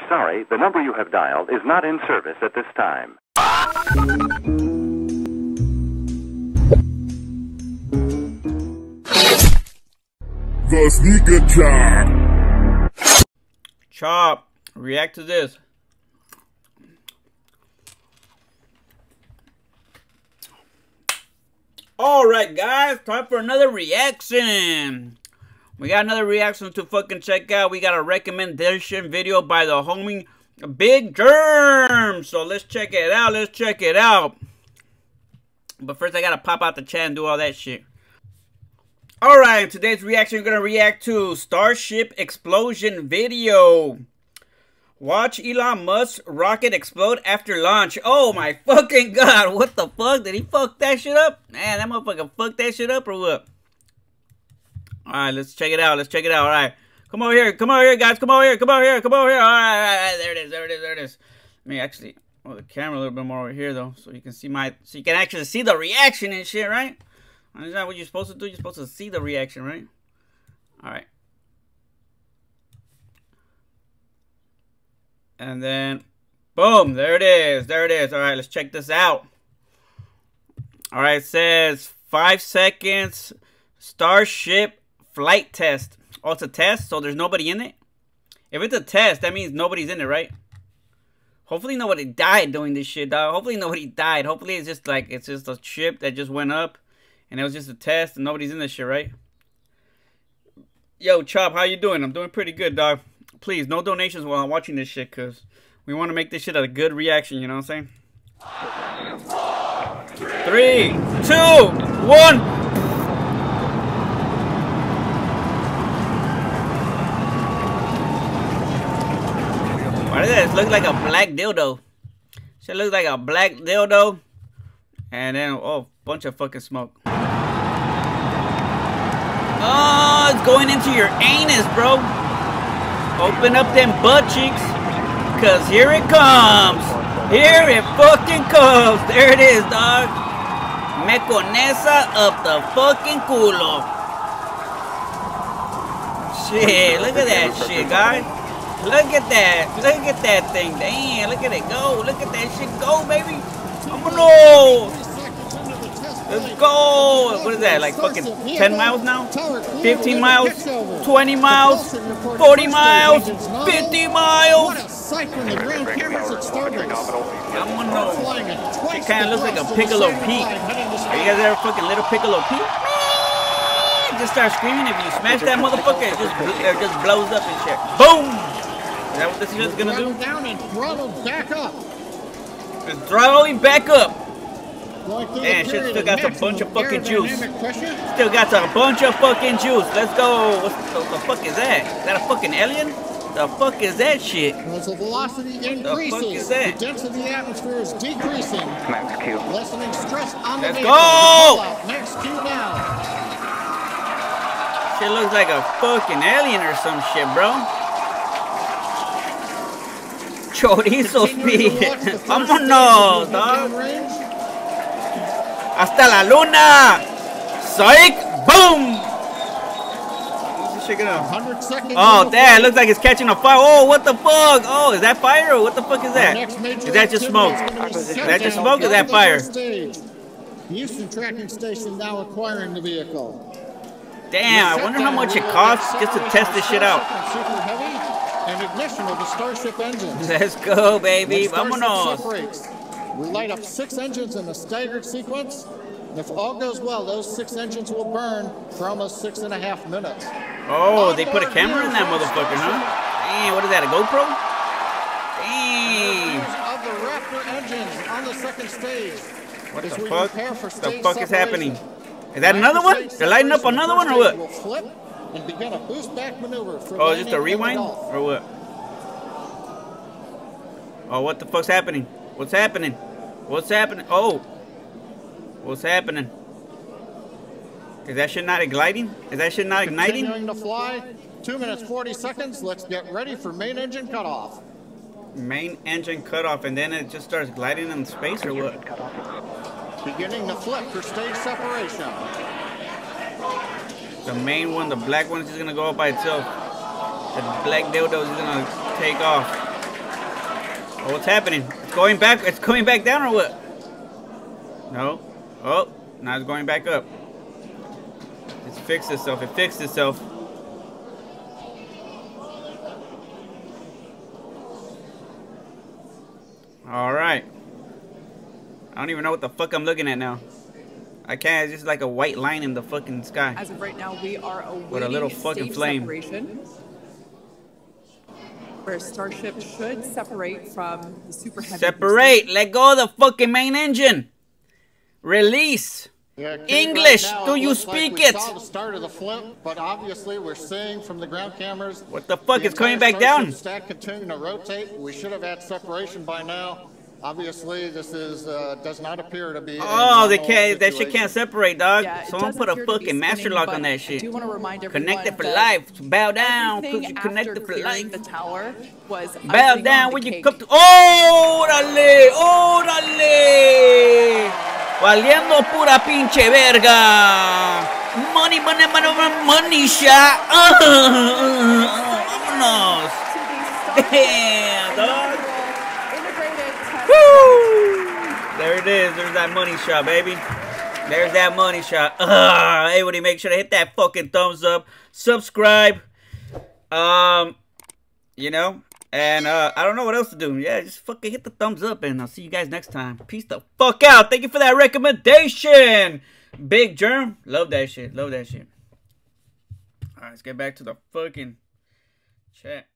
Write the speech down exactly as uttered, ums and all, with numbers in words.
are sorry, the number you have dialed is not in service at this time. Go sneak a chop! Chop! React to this. Alright guys, time for another reaction. We got another reaction to fucking check out. We got a recommendation video by the homie Big Germ. So let's check it out. Let's check it out. But first I gotta pop out the chat and do all that shit. Alright, today's reaction, we're gonna react to Starship Explosion video. Watch Elon Musk's rocket explode after launch. Oh my fucking god, what the fuck? Did he fuck that shit up? Man, that motherfucker fucked that shit up or what? Alright, let's check it out, let's check it out, alright. Come over here, come over here guys, come over here, come over here, come over here, alright, all right, all right. There it is, there it is, there it is. Let me actually, well, the camera a little bit more over here though, so you can see my, so you can actually see the reaction and shit, right? That's not what you're supposed to do, you're supposed to see the reaction, right? Alright. And then, boom, there it is, there it is. All right, let's check this out. All right, it says five seconds, Starship flight test. Oh, it's a test, so there's nobody in it? If it's a test, that means nobody's in it, right? Hopefully nobody died doing this shit, dog. Hopefully nobody died. Hopefully it's just like, it's just a ship that just went up, and it was just a test, and nobody's in this shit, right? Yo, Chop, how you doing? I'm doing pretty good, dog. Please, no donations while I'm watching this shit, because we want to make this shit a good reaction, you know what I'm saying? Three, two, one! Why does that look like a black dildo? Shit looks like a black dildo. And then, oh, bunch of fucking smoke. Oh, it's going into your anus, bro! Open up them butt cheeks, cause here it comes. Here it fucking comes. There it is, dog. Me conesa up the fucking culo. Shit, look at that shit, guys. Look at that. Look at that thing. Damn, look at it go. Look at that shit go, baby. Vámonos. Let's go! What is that, like fucking ten miles now? fifteen miles? twenty miles? forty miles? fifty miles? It kind of looks like a Piccolo Pete. Are you guys ever fucking little Piccolo Pete? Just start screaming if you smash that motherfucker, it just, it just blows up and shit. Boom! Is that what this shit's gonna do? It's throttling back up. Man, shit still got a bunch of fucking juice. Still got a bunch of fucking juice. Let's go. What the, the fuck is that? Is that a fucking alien? The fuck is that shit? As the velocity increases, the fuck is that? The density of the atmosphere is decreasing. Max Q. Lessening stress on the vehicle. Let's go! Max Q now. Shit looks like a fucking alien or some shit, bro. Chorizo speed. Vámonos, dog. Hasta la luna! Psych! Boom! What's this shit gonna... Oh, that looks like it's catching a fire. Oh, what the fuck? Oh, is that fire or what the fuck is that? Is that just smoke? Is that just smoke or is that fire? Houston tracking station now acquiring the vehicle. Damn, I wonder how much it costs just to test this shit out. And ignition of the Starship engine. Let's go, baby. Vámonos. We light up six engines in a staggered sequence. If all goes well, those six engines will burn for almost six and a half minutes. Oh, they put a camera in that motherfucker, huh? Damn, what is that, a GoPro? Damn. Of the Raptor engines on the second stage. What the fuck? The fuck is happening? Is that another one? They're lighting up another one or what? Will flip and begin a boost back maneuver. Oh, just a rewind or what? Oh, what the fuck's happening? What's happening? What's happening? Oh! What's happening? Is that shit not igniting? Is that shit not igniting? Continuing to fly. two minutes forty seconds. Let's get ready for main engine cutoff. Main engine cutoff, and then it just starts gliding in space or what? Beginning to flip for stage separation. The main one, the black one, is just gonna go up by itself. The black dildo is gonna take off. Oh, what's happening? It's going back. It's coming back down or what? No. Oh, now it's going back up. It's fixed itself. It fixed itself. All right. I don't even know what the fuck I'm looking at now. I can't. It's just like a white line in the fucking sky. As of right now, we are awaiting with a little fucking flame. Separation, where Starship should separate from the super heavy. Separate. Booster. Let go of the fucking main engine. Release. Yeah, English. Right now, do you speak like we it? Saw the start of the flip, but obviously we're seeing from the ground cameras. What the fuck is coming back down? Stack continuing to rotate. We should have had separation by now. Obviously, this is uh, does not appear to be. Oh, they can't. Situation. That shit can't separate, dog. Yeah, someone put a fucking master lock on that shit. I do want to remind everyone connected for life. Bow down, because you connected for life. The tower was bow down when you come to. Oh, dale! Oh, dale! Valiendo pura pinche verga. Money, money, money, money, money shot. Uh, uh, uh, vámonos. Damn, dog. Woo! There it is. There's that money shot, baby. There's that money shot. Ugh. Everybody make sure to hit that fucking thumbs up. Subscribe. Um, you know, and uh, I don't know what else to do. Yeah, just fucking hit the thumbs up, and I'll see you guys next time. Peace the fuck out. Thank you for that recommendation. Big Germ. Love that shit. Love that shit. All right, let's get back to the fucking chat.